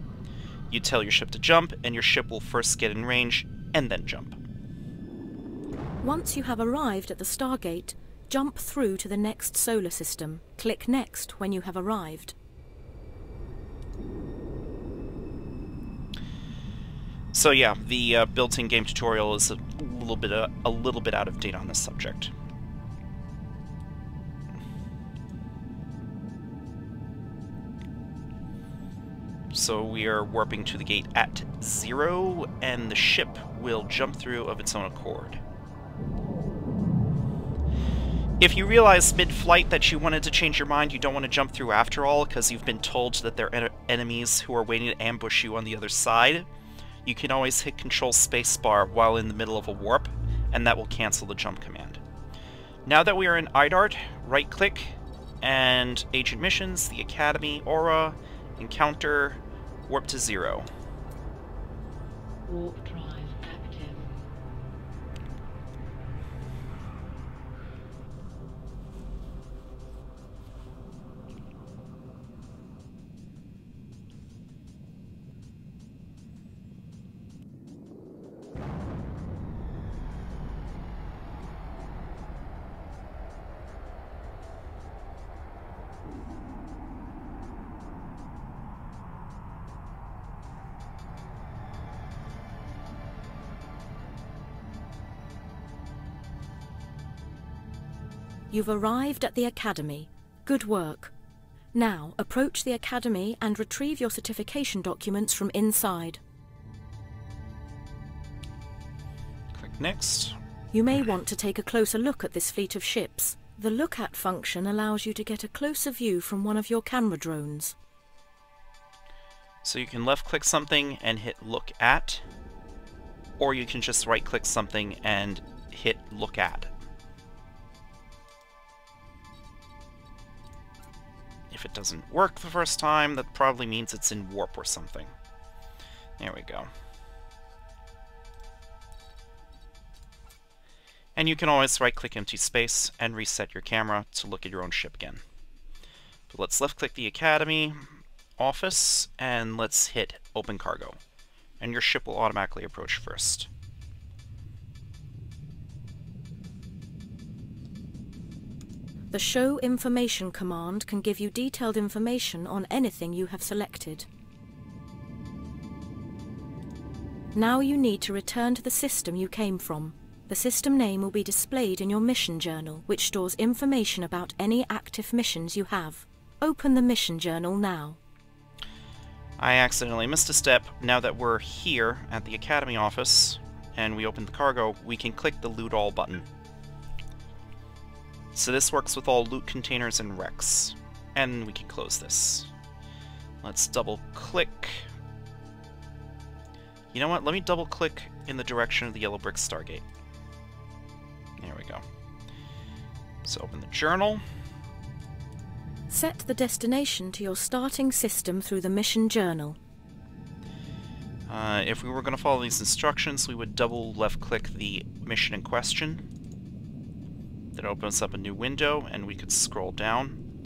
You tell your ship to jump, and your ship will first get in range, and then jump. Once you have arrived at the stargate, jump through to the next solar system. Click Next when you have arrived. So yeah, the built-in game tutorial is a little bit out of date on this subject. So we are warping to the gate at 0, and the ship will jump through of its own accord. If you realize mid-flight that you wanted to change your mind, you don't want to jump through after all, because you've been told that there are enemies who are waiting to ambush you on the other side. You can always hit Control Spacebar while in the middle of a warp, and that will cancel the jump command. Now that we are in Idart, right-click, and Agent Missions, the Academy, Aura, Encounter, Warp to 0. Warp drive active. You've arrived at the Academy. Good work. Now, approach the Academy and retrieve your certification documents from inside. Click Next. You may want to take a closer look at this fleet of ships. The Look At function allows you to get a closer view from one of your camera drones. So you can left-click something and hit Look At, or you can just right-click something and hit Look At. If it doesn't work the first time, that probably means it's in warp or something. There we go. And you can always right-click empty space and reset your camera to look at your own ship again. But let's left-click the Academy, Office, and let's hit Open Cargo. And your ship will automatically approach first. The Show Information command can give you detailed information on anything you have selected. Now you need to return to the system you came from. The system name will be displayed in your mission journal, which stores information about any active missions you have. Open the mission journal now. I accidentally missed a step. Now that we're here at the Academy office and we open the cargo, we can click the Loot All button. So this works with all loot containers and wrecks. And we can close this. Let's double click. You know what? Let me double click in the direction of the yellow brick Stargate. There we go. So open the journal. Set the destination to your starting system through the mission journal. If we were going to follow these instructions, we would double left-click the mission in question. That opens up a new window, and we could scroll down.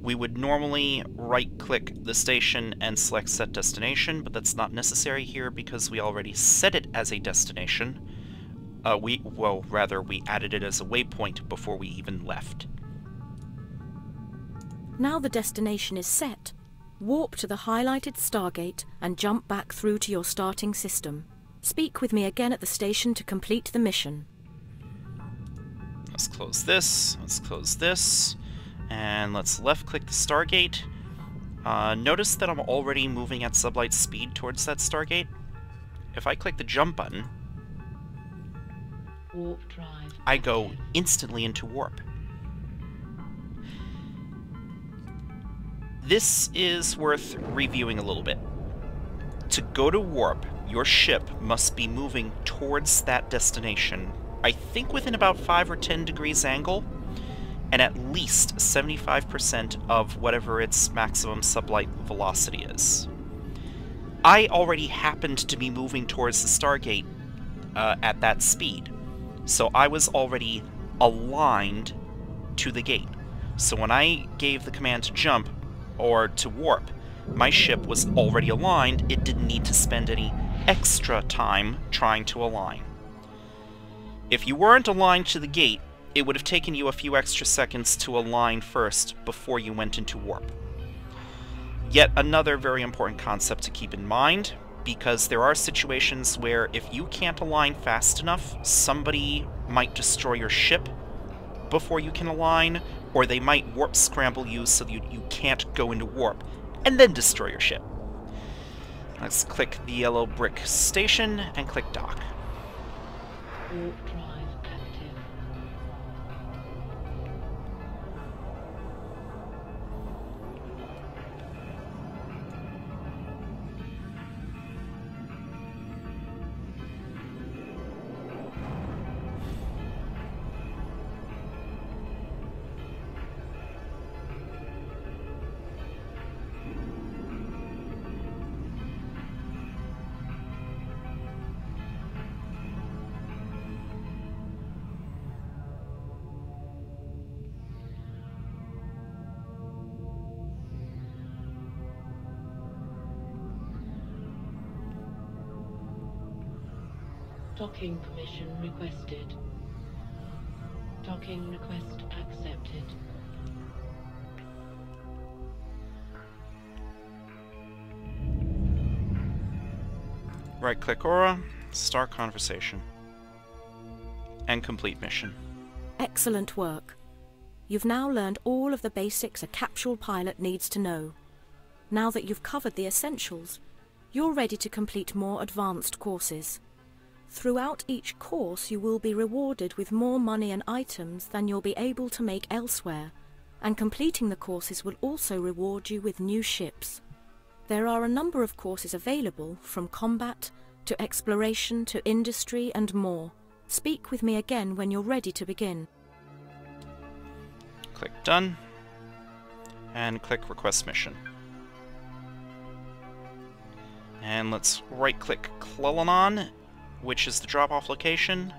We would normally right-click the station and select Set Destination, but that's not necessary here because we already set it as a destination. Well, rather, we added it as a waypoint before we even left. Now the destination is set, warp to the highlighted Stargate and jump back through to your starting system. Speak with me again at the station to complete the mission. Let's close this, and let's left-click the Stargate. Notice that I'm already moving at sublight speed towards that Stargate. If I click the jump button, warp drive. I go instantly into warp. This is worth reviewing a little bit. To go to warp, your ship must be moving towards that destination, I think within about 5 or 10 degrees angle, and at least 75% of whatever its maximum sublight velocity is. I already happened to be moving towards the Stargate at that speed, so I was already aligned to the gate. So when I gave the command to jump, or to warp, my ship was already aligned. It didn't need to spend any extra time trying to align. If you weren't aligned to the gate, it would have taken you a few extra seconds to align first before you went into warp. Yet another very important concept to keep in mind, because there are situations where if you can't align fast enough, somebody might destroy your ship before you can align, or they might warp scramble you so that you can't go into warp, and then destroy your ship. Let's click the yellow brick station and click dock. Warp drive active. Docking permission requested. Docking request accepted. Right-click Aura, start conversation, and complete mission. Excellent work. You've now learned all of the basics a capsule pilot needs to know. Now that you've covered the essentials, you're ready to complete more advanced courses. Throughout each course, you will be rewarded with more money and items than you'll be able to make elsewhere, and completing the courses will also reward you with new ships. There are a number of courses available, from combat, to exploration, to industry, and more. Speak with me again when you're ready to begin. Click Done, and click Request Mission. And let's right-click Clelanon, which is the drop-off location,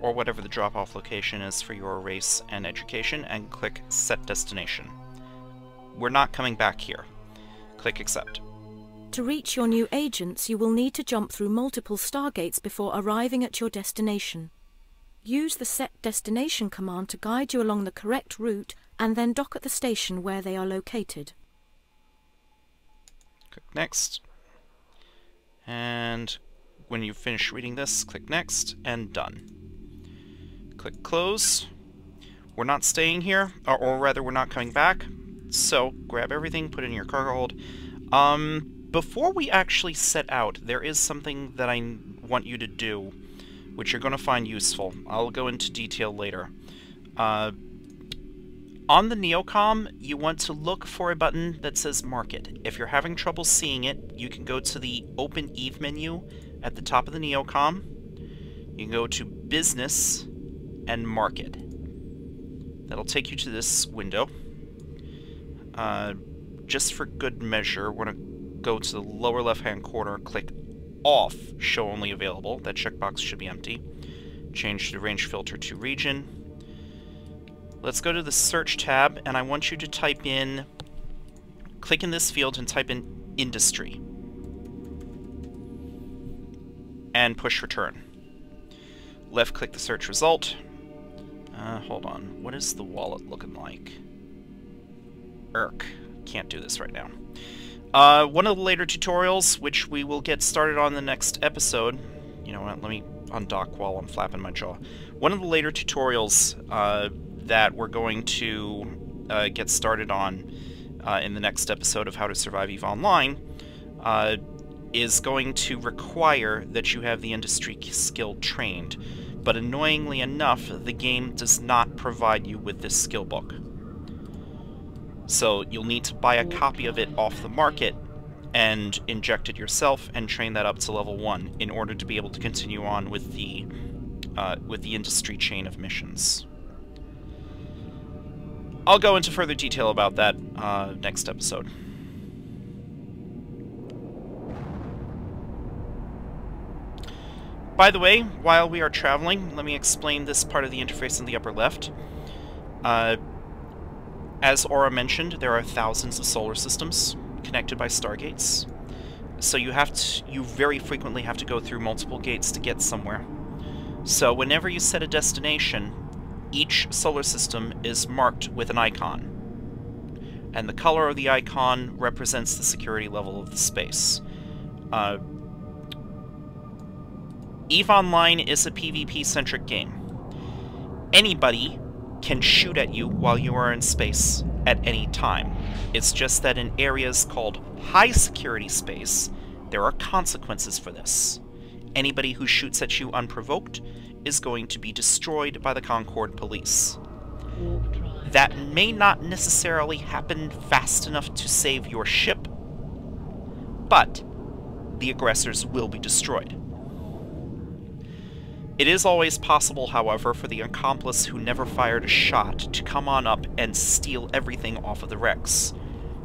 or whatever the drop-off location is for your race and education, and click Set Destination. We're not coming back here. Click Accept. To reach your new agents, you will need to jump through multiple Stargates before arriving at your destination. Use the set destination command to guide you along the correct route and then dock at the station where they are located. Click next. And when you finish reading this, click next and done. Click close. We're not staying here, or rather we're not coming back. So grab everything, put it in your cargo hold. Before we actually set out, there is something that I want you to do, which you're going to find useful. I'll go into detail later. On the Neocom, you want to look for a button that says Market. If you're having trouble seeing it, you can go to the Open Eve menu at the top of the Neocom. You can go to Business and Market. That'll take you to this window. Just for good measure, we're going to go to the lower left-hand corner, click Off, Show Only Available. That checkbox should be empty. Change the range filter to region. Let's go to the search tab, and I want you to type in, click in this field and type in industry. And push return. Left-click the search result. Hold on, what is the wallet looking like? Irk. Can't do this right now. One of the later tutorials, which we will get started on the next episode. You know what, let me undock while I'm flapping my jaw. One of the later tutorials that we're going to get started on in the next episode of How to Survive Eve Online is going to require that you have the industry skill trained. But annoyingly enough, the game does not provide you with this skill book. So you'll need to buy a copy of it off the market and inject it yourself and train that up to level 1 in order to be able to continue on with the industry chain of missions. I'll go into further detail about that next episode. By the way, while we are traveling, let me explain this part of the interface in the upper left. As Aura mentioned, there are thousands of solar systems connected by stargates, so you very frequently have to go through multiple gates to get somewhere. So whenever you set a destination, each solar system is marked with an icon, and the color of the icon represents the security level of the space. Eve Online is a PvP-centric game. Anybody can shoot at you while you are in space at any time. It's just that in areas called high security space, there are consequences for this. Anybody who shoots at you unprovoked is going to be destroyed by the Concord police. That may not necessarily happen fast enough to save your ship, but the aggressors will be destroyed. It is always possible, however, for the accomplice who never fired a shot to come on up and steal everything off of the wrecks.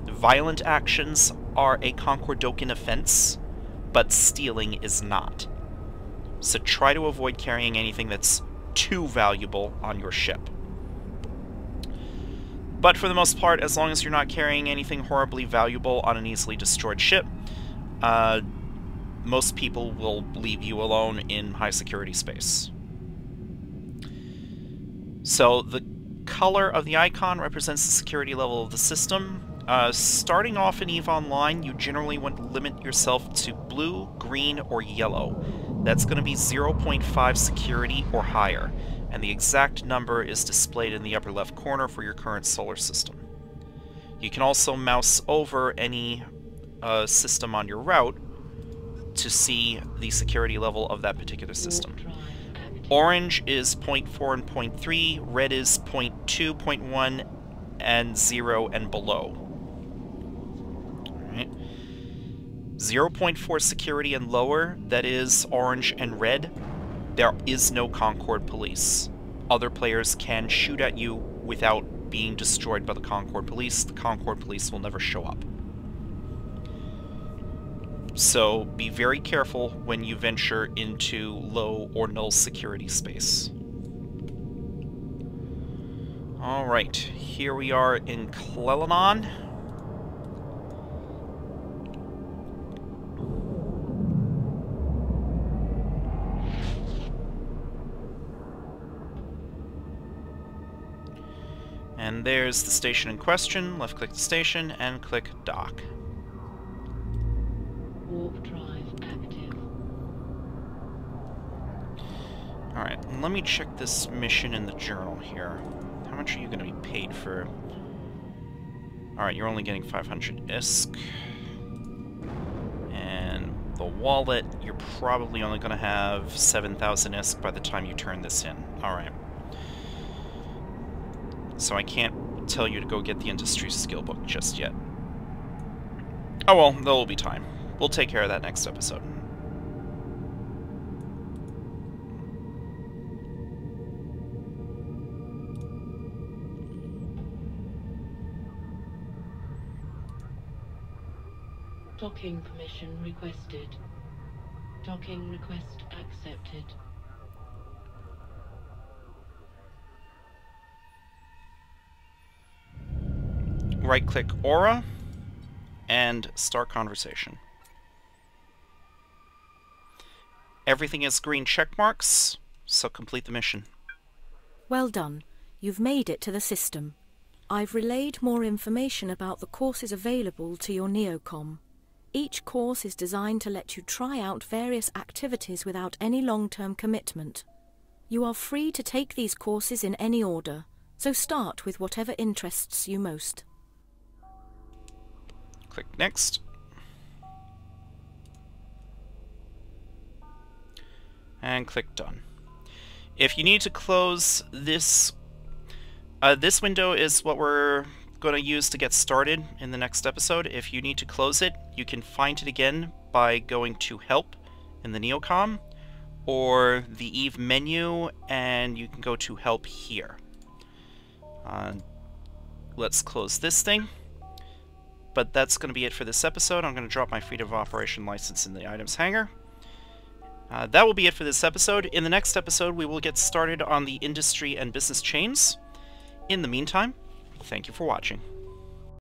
Violent actions are a Concordocan offense, but stealing is not. So try to avoid carrying anything that's too valuable on your ship. But for the most part, as long as you're not carrying anything horribly valuable on an easily destroyed ship, most people will leave you alone in high security space. So the color of the icon represents the security level of the system. Starting off in EVE Online, you generally want to limit yourself to blue, green, or yellow. That's going to be 0.5 security or higher, and the exact number is displayed in the upper left corner for your current solar system. You can also mouse over any system on your route to see the security level of that particular system. Orange is 0.4 and 0.3, red is 0.2, 0.1, and 0 and below. Alright. 0.4 security and lower, that is orange and red. There is no Concord police. Other players can shoot at you without being destroyed by the Concord police. The Concord police will never show up. So be very careful when you venture into low or null security space. Alright, here we are in Clelanon. And there's the station in question. Left click the station and click dock. Warp drive active. Alright, let me check this mission in the journal here. How much are you going to be paid for? Alright, you're only getting 500 ISK. And the wallet, you're probably only going to have 7,000 ISK by the time you turn this in. Alright. So I can't tell you to go get the industry skill book just yet. Oh well, there'll be time. We'll take care of that next episode. Docking permission requested. Docking request accepted. Right-click Aura, and start conversation. Everything is green check marks, so complete the mission. Well done. You've made it to the system. I've relayed more information about the courses available to your Neocom. Each course is designed to let you try out various activities without any long-term commitment. You are free to take these courses in any order, so start with whatever interests you most. Click next. And click done. If you need to close this, this window is what we're going to use to get started in the next episode. If you need to close it, you can find it again by going to Help in the Neocom, or the Eve menu, and you can go to Help here. Let's close this thing. But that's going to be it for this episode. I'm going to drop my Freedom of Operation license in the items hangar. That will be it for this episode. In the next episode, we will get started on the industry and business chains. In the meantime, thank you for watching.